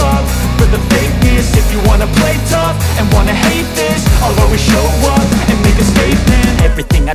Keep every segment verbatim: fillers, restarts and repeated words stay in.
love for the fakeness. If you wanna play tough and wanna hate this, I'll always show up and make a statement. Everything I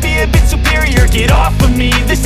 be a bit superior. Get off of me, this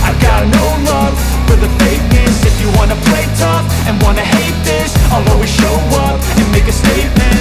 I got no love for the fakeness. If you wanna play tough and wanna hate this, I'll always show up and make a statement.